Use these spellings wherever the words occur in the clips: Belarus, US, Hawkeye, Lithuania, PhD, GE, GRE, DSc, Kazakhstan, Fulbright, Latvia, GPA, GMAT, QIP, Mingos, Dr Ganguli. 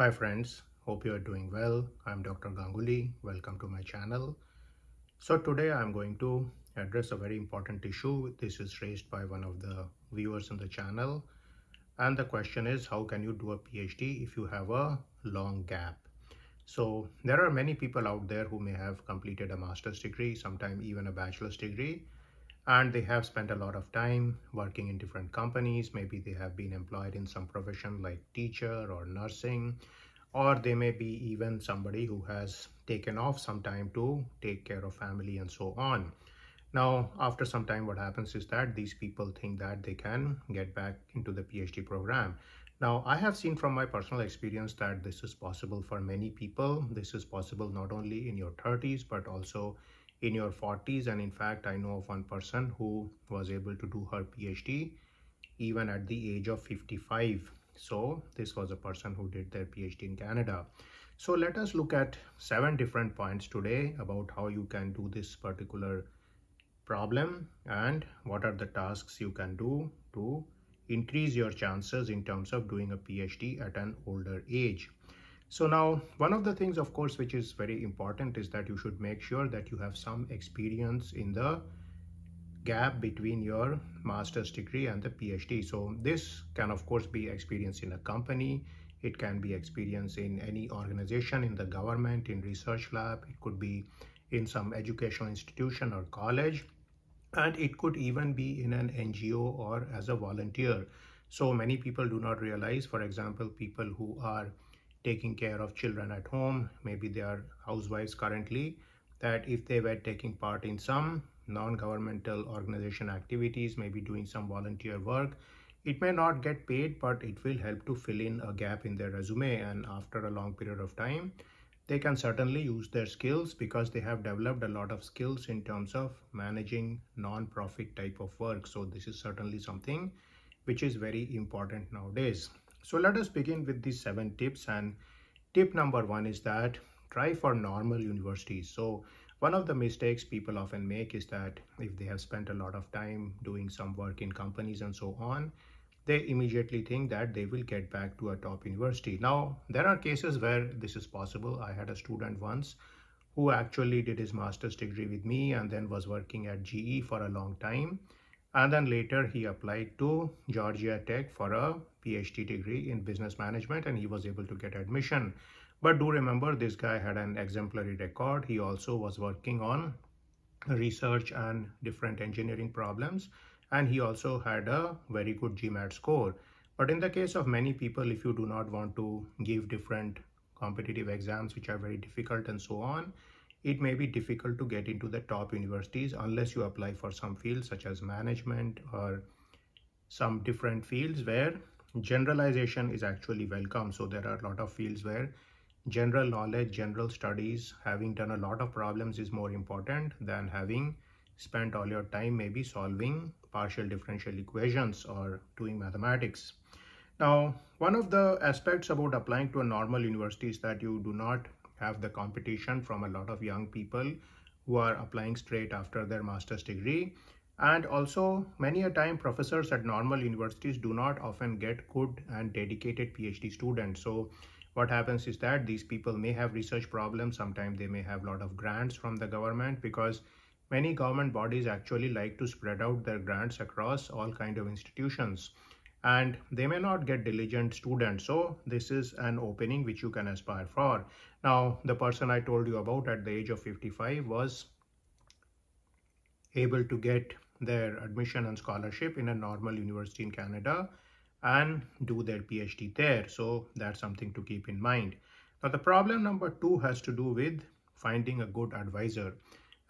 Hi friends, hope you are doing well. I'm Dr. Ganguli. Welcome to my channel. So today I'm going to address a very important issue. This is raised by one of the viewers on the channel. And the question is, how can you do a PhD if you have a long gap? So there are many people out there who may have completed a master's degree, sometimes even a bachelor's degree, and they have spent a lot of time working in different companies. Maybe they have been employed in some profession like teacher or nursing, or they may be even somebody who has taken off some time to take care of family and so on. Now, after some time, what happens is that these people think that they can get back into the PhD program. Now, I have seen from my personal experience that this is possible for many people. This is possible not only in your 30s, but also in your 40s, and in fact I know of one person who was able to do her PhD even at the age of 55. So this was a person who did their PhD in Canada. So let us look at 7 different points today about how you can do this particular problem and what are the tasks you can do to increase your chances in terms of doing a PhD at an older age. So now, one of the things, of course, which is very important is that you should make sure that you have some experience in the gap between your master's degree and the PhD. So this can, of course, be experience in a company. It can be experience in any organization, in the government, in research lab. It could be in some educational institution or college, and it could even be in an NGO or as a volunteer. So many people do not realize, for example, people who are taking care of children at home, maybe they are housewives currently, that if they were taking part in some non-governmental organization activities, maybe doing some volunteer work, it may not get paid, but it will help to fill in a gap in their resume, and after a long period of time they can certainly use their skills because they have developed a lot of skills in terms of managing non-profit type of work. So this is certainly something which is very important nowadays. So let us begin with these 7 tips, and tip number 1 is that try for normal universities. So one of the mistakes people often make is that if they have spent a lot of time doing some work in companies and so on, they immediately think that they will get back to a top university. Now, there are cases where this is possible. I had a student once who actually did his master's degree with me and then was working at GE for a long time. And then later he applied to Georgia Tech for a PhD degree in business management, and he was able to get admission. But do remember, this guy had an exemplary record. He also was working on research and different engineering problems, and he also had a very good GMAT score. But in the case of many people, if you do not want to give different competitive exams which are very difficult and so on, it may be difficult to get into the top universities unless you apply for some fields such as management or some different fields where generalization is actually welcome. So there are a lot of fields where general knowledge, general studies, having done a lot of problems is more important than having spent all your time maybe solving partial differential equations or doing mathematics. Now, one of the aspects about applying to a normal university is that you do not have the competition from a lot of young people who are applying straight after their master's degree. And also, many a time professors at normal universities do not often get good and dedicated PhD students. So what happens is that these people may have research problems. Sometimes they may have a lot of grants from the government, because many government bodies actually like to spread out their grants across all kinds of institutions, and they may not get diligent students. So this is an opening which you can aspire for. Now, the person I told you about at the age of 55 was able to get their admission and scholarship in a normal university in Canada and do their PhD there. So that's something to keep in mind. Now, the problem number 2 has to do with finding a good advisor.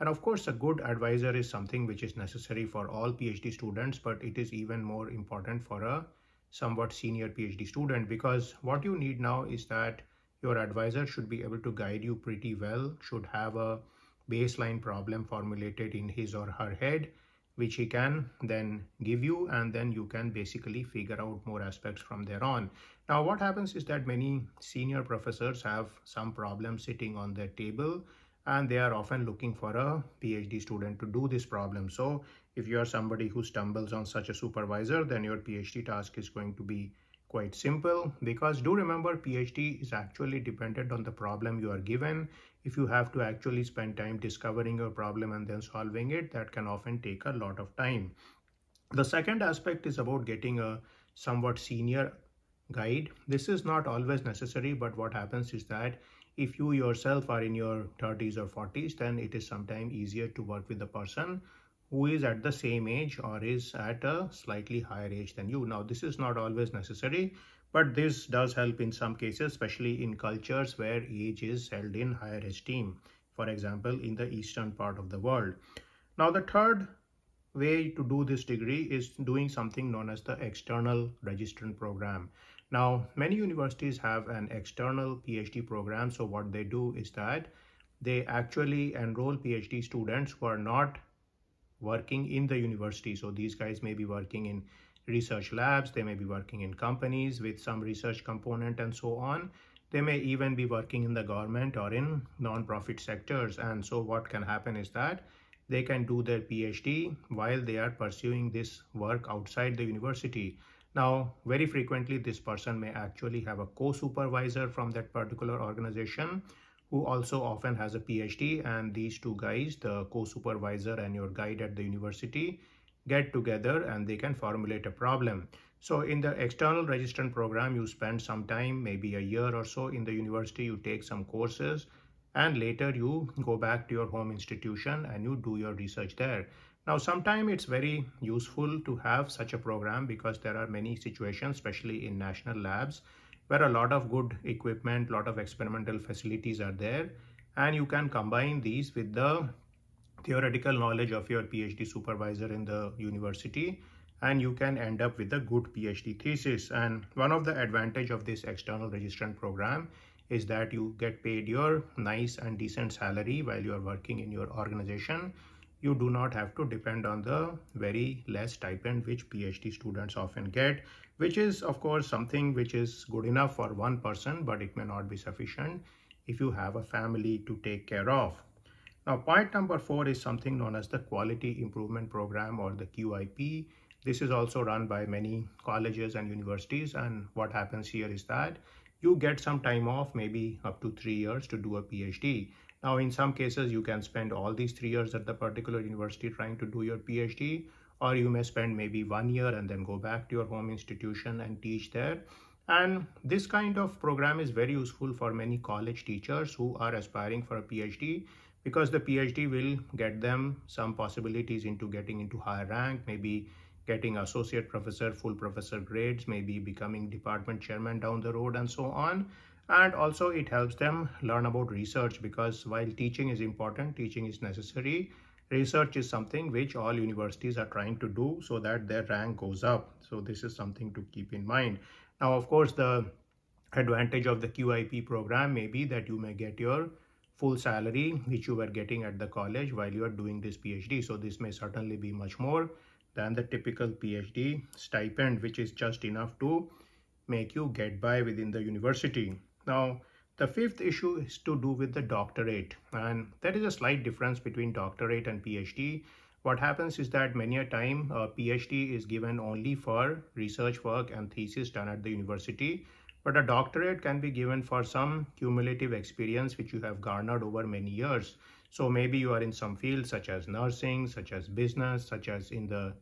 And of course, a good advisor is something which is necessary for all PhD students, but it is even more important for a somewhat senior PhD student, because what you need now is that your advisor should be able to guide you pretty well, should have a baseline problem formulated in his or her head, which he can then give you, and then you can basically figure out more aspects from there on. Now, what happens is that many senior professors have some problem sitting on their table, and they are often looking for a PhD student to do this problem. So if you are somebody who stumbles on such a supervisor, then your PhD task is going to be Quite simple, because do remember PhD is actually dependent on the problem you are given. If you have to actually spend time discovering your problem and then solving it, that can often take a lot of time. The second aspect is about getting a somewhat senior guide. This is not always necessary, but what happens is that if you yourself are in your 30s or 40s, then it is sometimes easier to work with the person who is at the same age or is at a slightly higher age than you. Now, this is not always necessary, but this does help in some cases, especially in cultures where age is held in higher esteem, for example, in the eastern part of the world. Now, the third way to do this degree is doing something known as the external registrant program. Now, many universities have an external PhD program. So what they do is that they actually enroll PhD students who are not working in the university. So these guys may be working in research labs, they may be working in companies with some research component and so on. They may even be working in the government or in non-profit sectors. And so what can happen is that they can do their PhD while they are pursuing this work outside the university. Now, very frequently, this person may actually have a co-supervisor from that particular organization who also often has a PhD, and these two guys, the co-supervisor and your guide at the university, get together and they can formulate a problem. So in the external registrant program, you spend some time, maybe a year or so in the university, you take some courses, and later you go back to your home institution and you do your research there. Now, sometimes it's very useful to have such a program because there are many situations, especially in national labs, where a lot of good equipment, a lot of experimental facilities are there, and you can combine these with the theoretical knowledge of your PhD supervisor in the university, and you can end up with a good PhD thesis. And one of the advantages of this external registrant program is that you get paid your nice and decent salary while you are working in your organization. You do not have to depend on the very less stipend which PhD students often get, which is of course something which is good enough for one person, but it may not be sufficient if you have a family to take care of. Now, point number 4 is something known as the Quality Improvement Program, or the QIP. This is also run by many colleges and universities, and what happens here is that you get some time off, maybe up to 3 years, to do a PhD. Now, in some cases, you can spend all these 3 years at the particular university trying to do your PhD, or you may spend maybe 1 year and then go back to your home institution and teach there. And this kind of program is very useful for many college teachers who are aspiring for a PhD, because the PhD will get them some possibilities into getting into higher rank, maybe getting associate professor, full professor grades, maybe becoming department chairman down the road and so on. And also it helps them learn about research, because while teaching is important, teaching is necessary, research is something which all universities are trying to do so that their rank goes up. So this is something to keep in mind. Now, of course, the advantage of the QIP program may be that you may get your full salary which you were getting at the college while you are doing this PhD. So this may certainly be much more than the typical PhD stipend, which is just enough to make you get by within the university. Now, the fifth issue is to do with the doctorate, and there is a slight difference between doctorate and PhD. What happens is that many a time a PhD is given only for research work and thesis done at the university, but a doctorate can be given for some cumulative experience which you have garnered over many years. So maybe you are in some fields such as nursing, such as business, such as in the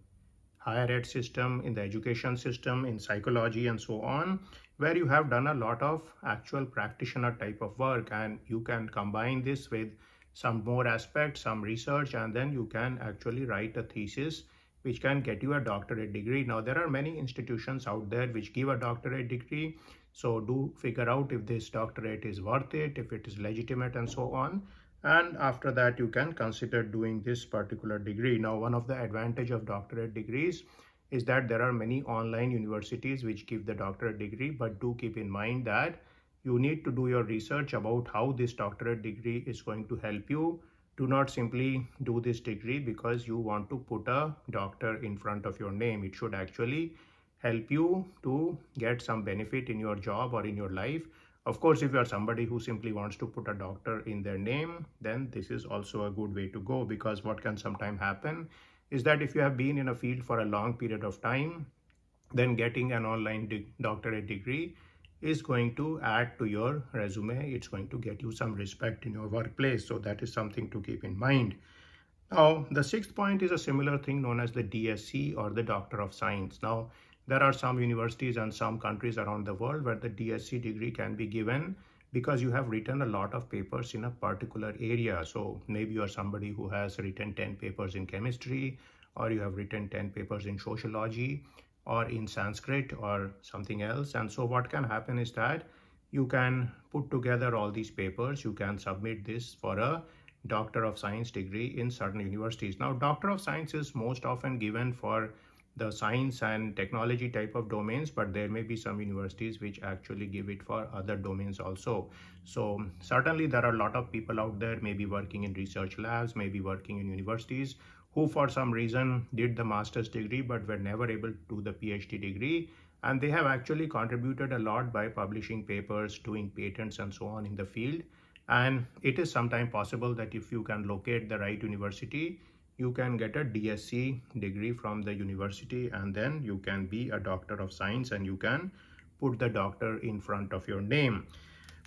higher ed system, in the education system, in psychology and so on, where you have done a lot of actual practitioner type of work, and you can combine this with some more aspects, some research, and then you can actually write a thesis which can get you a doctorate degree. Now, there are many institutions out there which give a doctorate degree, so do figure out if this doctorate is worth it, if it is legitimate and so on. And after that, you can consider doing this particular degree. Now, one of the advantages of doctorate degrees is that there are many online universities which give the doctorate degree, but do keep in mind that you need to do your research about how this doctorate degree is going to help you. Do not simply do this degree because you want to put a doctor in front of your name. It should actually help you to get some benefit in your job or in your life. Of course, if you are somebody who simply wants to put a doctor in their name, then this is also a good way to go, because what can sometimes happen is that if you have been in a field for a long period of time, then getting an online doctorate degree is going to add to your resume. It's going to get you some respect in your workplace. So that is something to keep in mind. Now, the sixth point is a similar thing known as the DSc or the Doctor of Science. Now, there are some universities and some countries around the world where the DSc degree can be given because you have written a lot of papers in a particular area. So maybe you are somebody who has written 10 papers in chemistry, or you have written 10 papers in sociology, or in Sanskrit, or something else. And so what can happen is that you can put together all these papers, you can submit this for a Doctor of Science degree in certain universities. Now, Doctor of Science is most often given for the science and technology type of domains, but there may be some universities which actually give it for other domains also. So certainly there are a lot of people out there, maybe working in research labs, maybe working in universities, who for some reason did the master's degree but were never able to do the PhD degree. And they have actually contributed a lot by publishing papers, doing patents and so on in the field. And it is sometimes possible that if you can locate the right university, you can get a DSc degree from the university, and then you can be a Doctor of Science and you can put the doctor in front of your name.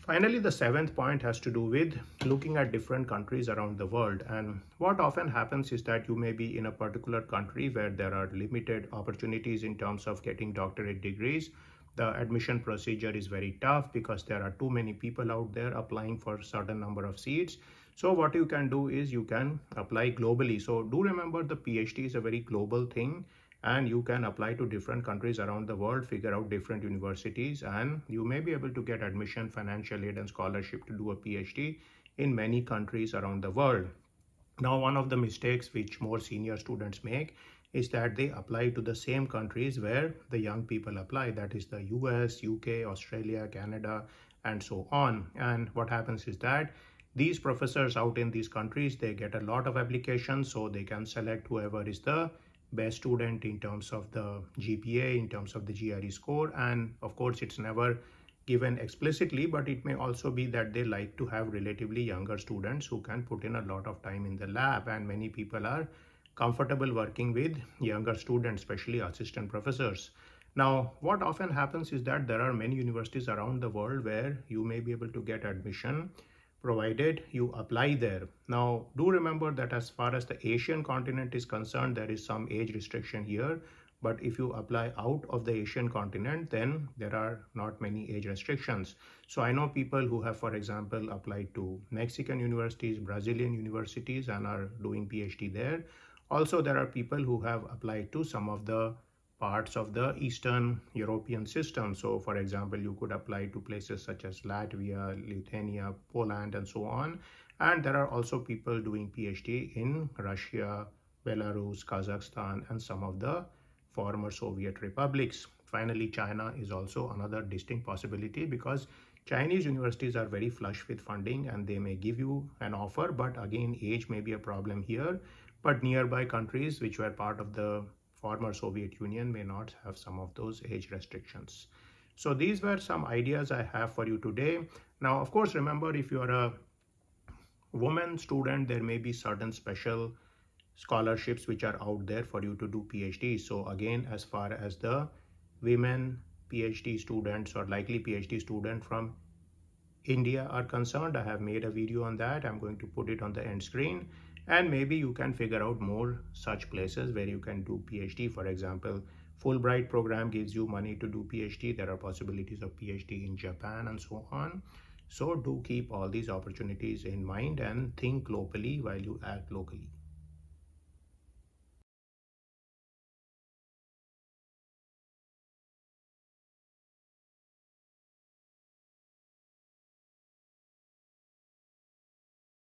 Finally, the seventh point has to do with looking at different countries around the world. And what often happens is that you may be in a particular country where there are limited opportunities in terms of getting doctorate degrees. The admission procedure is very tough because there are too many people out there applying for a certain number of seats. So what you can do is you can apply globally. So do remember the PhD is a very global thing, and you can apply to different countries around the world, figure out different universities, and you may be able to get admission, financial aid and scholarship to do a PhD in many countries around the world. Now, one of the mistakes which more senior students make is that they apply to the same countries where the young people apply, that is the US, UK, Australia, Canada, and so on. And what happens is that these professors out in these countries, they get a lot of applications, so they can select whoever is the best student in terms of the GPA, in terms of the GRE score. And of course, it's never given explicitly, but it may also be that they like to have relatively younger students who can put in a lot of time in the lab. And many people are comfortable working with younger students, especially assistant professors. Now, what often happens is that there are many universities around the world where you may be able to get admission provided you apply there. Now, do remember that as far as the Asian continent is concerned, there is some age restriction here, but if you apply out of the Asian continent, then there are not many age restrictions. So I know people who have, for example, applied to Mexican universities, Brazilian universities, and are doing PhD there. Also, there are people who have applied to some of the parts of the Eastern European system. So, for example, you could apply to places such as Latvia, Lithuania, Poland, and so on. And there are also people doing PhD in Russia, Belarus, Kazakhstan, and some of the former Soviet republics. Finally, China is also another distinct possibility because Chinese universities are very flush with funding and they may give you an offer, but again, age may be a problem here. But nearby countries which were part of the former Soviet Union may not have some of those age restrictions. So these were some ideas I have for you today. Now, of course, remember, if you are a woman student, there may be certain special scholarships which are out there for you to do PhD. So again, as far as the women PhD students or likely PhD student from India are concerned, I have made a video on that. I'm going to put it on the end screen. And maybe you can figure out more such places where you can do PhD. For example, Fulbright program gives you money to do PhD. There are possibilities of PhD in Japan and so on. So do keep all these opportunities in mind and think globally while you act locally.